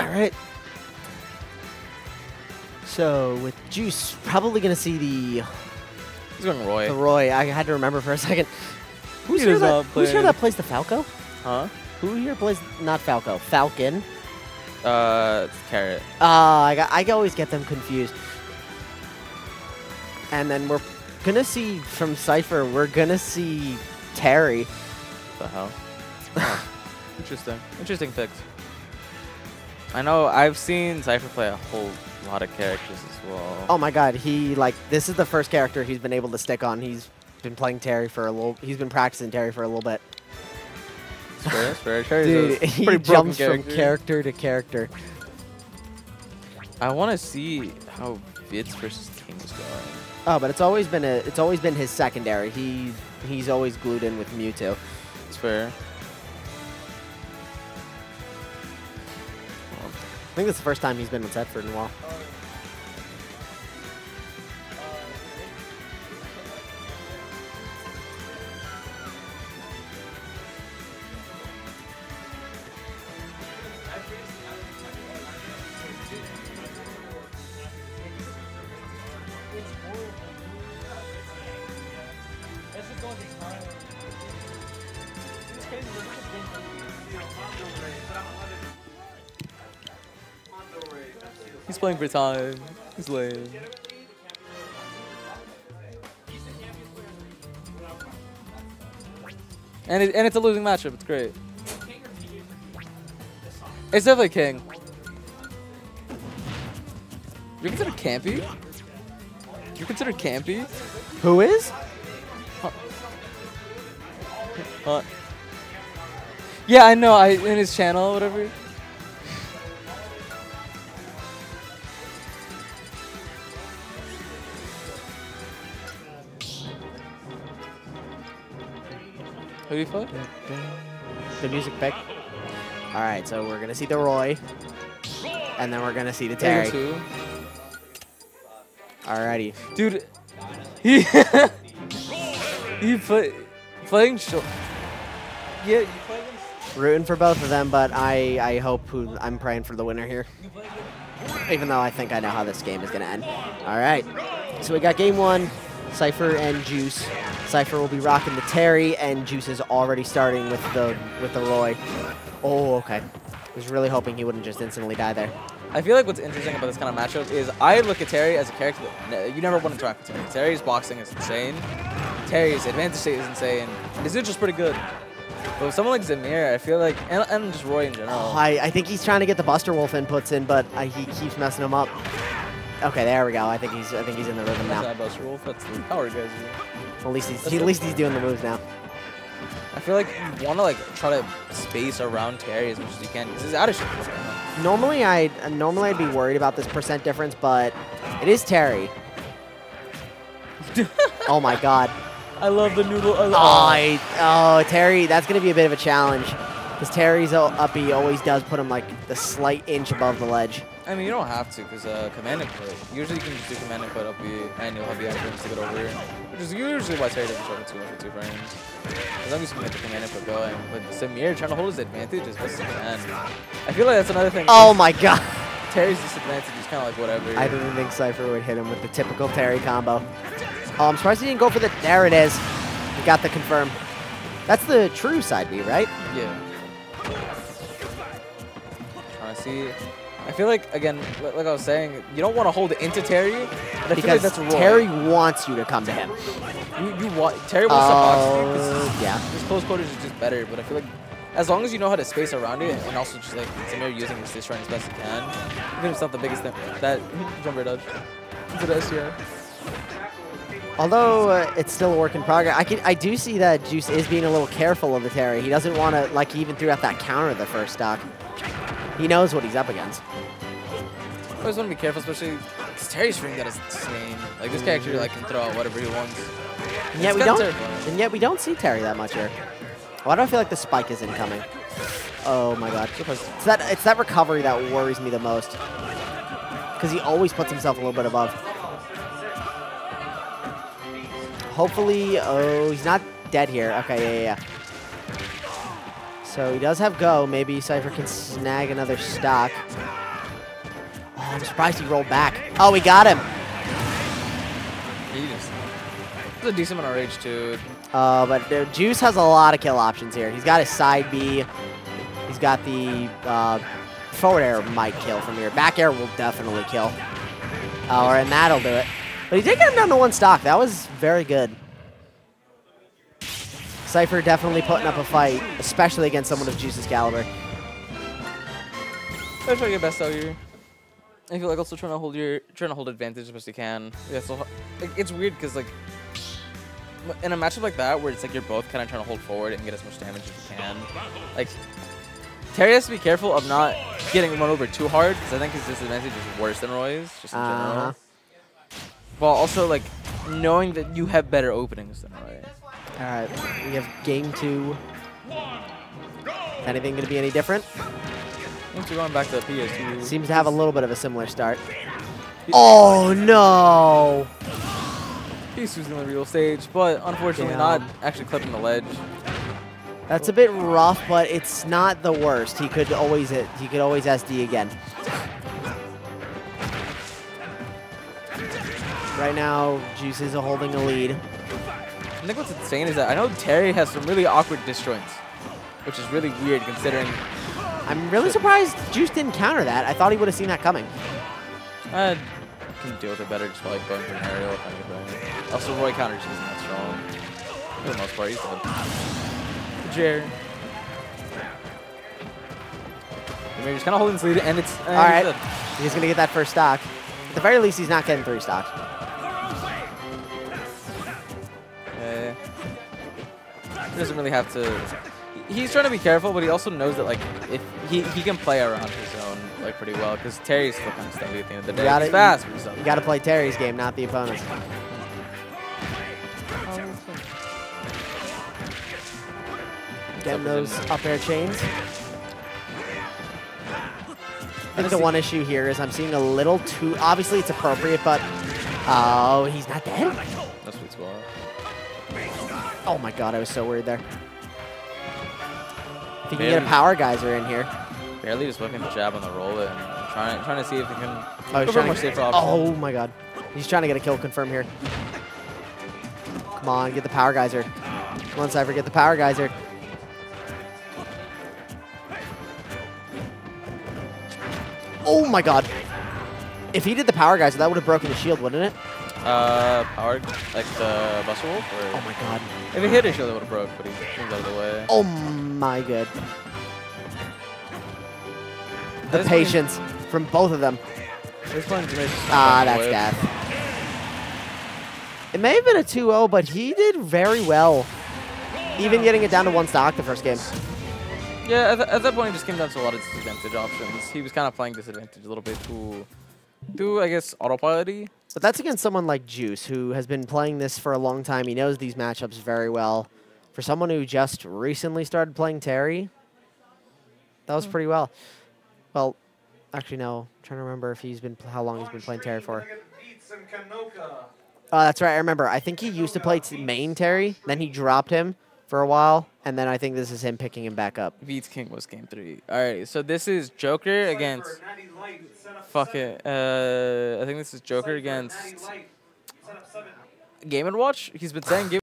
Alright. So with Juice, probably going to see the... He's going Roy. The Roy. I had to remember for a second. Who's here that plays the Falco? Huh? Who here plays... Not Falco. Falcon. It's Carrot. I always get them confused. And then we're going to see from Cypher, we're going to see Terry. What the hell? Oh. Interesting. Interesting picks. I know I've seen Cypher play a whole lot of characters as well. Oh my god, he like this is the first character he's been able to stick on. He's been playing Terry for a little. He's been practicing Terry for a little bit. Swear, dude, he jumps from character to character. I want to see how Vids versus King is going. Oh, but it's always been his secondary. He's always glued in with Mewtwo. It's fair. I think that's the first time he's been with Tedford in a while. He's playing for time. He's lame. And it's a losing matchup. It's great. It's definitely King. You're considered campy? You're considered campy? Who is? Huh. Huh. Yeah, I know. In his channel or whatever. Who do you play? The music pick. All right, so we're gonna see the Roy, and then we're gonna see the Terry. Alrighty, dude. He playing short. Yeah, you play them. Rooting for both of them, but I hope I'm praying for the winner here. Even though I think I know how this game is gonna end. All right, so we got game one, Cypher and Juice. Cypher will be rocking the Terry, and Juice is already starting with the Roy. Oh, okay. I was really hoping he wouldn't just instantly die there. I feel like what's interesting about this kind of matchup is I look at Terry as a character that you never want to interact with Terry. Terry's boxing is insane. Terry's advantage state is insane. His neutral is pretty good. But with someone like Zemir, I feel like, and just Roy in general. Oh, I think he's trying to get the Buster Wolf inputs in, but he keeps messing him up. Okay, there we go. I think he's in the rhythm now. That's not Buster Wolf. That's the Power Geyser. At least he's doing the moves now. I feel like you want to like try to space around Terry as much as you can. This is out of shape. Normally I'd be worried about this percent difference, but it is Terry. Oh my god. I love the noodle. Terry, that's gonna be a bit of a challenge because Terry's uppy always does put him like the slight inch above the ledge. I mean, you don't have to, because command and put. Usually you can just do command and put up the, and you'll have the items to get over here. Which is usually why Terry doesn't try to 2 frames. Because I'm just going to get the command and put going. But Samir trying to hold his advantage as best as he can. I feel like that's another thing. Oh my god. Terry's disadvantage is kind of like whatever. I didn't think Cypher would hit him with the typical Terry combo. Oh, I'm surprised he didn't go for the, there it is. He got the confirm. That's the true side B, right? Yeah. Trying to see... I feel like, again, like I was saying, you don't want to hold into Terry. But I because feel like that's Terry wants you to come to him. Terry wants to box you. Yeah. His close quarters is just better, but I feel like as long as you know how to space around it and also just like Samir using his dish run as best he can, even if it's not the biggest thing, that jumper dodge. It's an SCR. Although it's still a work in progress, I do see that Juice is being a little careful of the Terry. He doesn't want to, like, he even threw out that counter the first stock. He knows what he's up against. I always want to be careful, especially Terry's string that is insane. Like this character, like can throw out whatever he wants. And yet we don't see Terry that much here. Why do I feel like the spike is incoming? Oh my god! It's that recovery that worries me the most. Because he always puts himself a little bit above. Hopefully, oh, he's not dead here. Okay, yeah. So he does have go. Maybe Cypher can snag another stock. Oh, I'm surprised he rolled back. Oh, we got him. That's a decent amount of rage, too. But Juice has a lot of kill options here. He's got his side B. He's got the forward air might kill from here. Back air will definitely kill. And that'll do it. But he did get him down to one stock. That was very good. Cypher definitely putting up a fight, especially against someone of Juice's caliber. They're trying your best out here. I feel like also trying to hold advantage as best you can. Yeah, so it's weird because like in a matchup like that where it's like you're both kind of trying to hold forward and get as much damage as you can. Like Terry has to be careful of not getting run over too hard because I think his disadvantage is worse than Roy's just in general. While also like knowing that you have better openings than Roy. All right, we have game two. Anything going to be any different? Once you're going back to the PS2. Seems to have a little bit of a similar start. Oh, no! He's using the real stage, but unfortunately not actually clipping the ledge. That's a bit rough, but it's not the worst. He could always SD again. Right now, Juice is holding a lead. I think what's insane is that I know Terry has some really awkward disjoints, which is really weird considering. I'm really surprised Juice didn't counter that. I thought he would have seen that coming. Can deal with it better, just by like going for an aerial kind of thing. Also, Roy counters isn't that strong. For the most part, he's good. Jared. I mean, he's kind of holding his lead, and it's all right. He's gonna get that first stock. At the very least, he's not getting three stocks. He doesn't really have to. He's trying to be careful, but he also knows that like if he can play around his own like pretty well because Terry's still kind of steady at the end of the day. He's fast. You got to play Terry's game, not the opponent's. Getting those up air chains. I think the one issue here is I'm seeing a little too. Obviously, it's appropriate, but oh, he's not dead. That's what's going on. Oh my god, I was so worried there. If you can get a power geyser in here. Barely just looking to jab on the roll and trying to see if he can go more safer option. Oh my god. He's trying to get a kill confirm here. Come on, get the power geyser. Come on, Cypher, get the power geyser. Oh my god. If he did the power geyser, that would have broken the shield, wouldn't it? Power, like the Buster Wolf? Or oh my god. If he hit his shield, it would have broke, but he came out of the way. Oh my god. The patience from both of them. This one's that's death. It may have been a 2-0, but he did very well. Even getting it down to one stock the first game. Yeah, at that point, he just came down to a lot of disadvantage options. He was kind of playing disadvantage a little bit too, I guess, autopilot-y. But that's against someone like Juice, who has been playing this for a long time. He knows these matchups very well. For someone who just recently started playing Terry, that was pretty well. Well, actually, no. I'm trying to remember if he's been how long he's been playing Terry for. Oh, that's right. I remember. I think he used to play main Terry. Then he dropped him for a while. And then I think this is him picking him back up. Vids King was game 3. All right, so this is Joker against... Fuck it. I think this is Joker against Game and Watch. He's been saying Game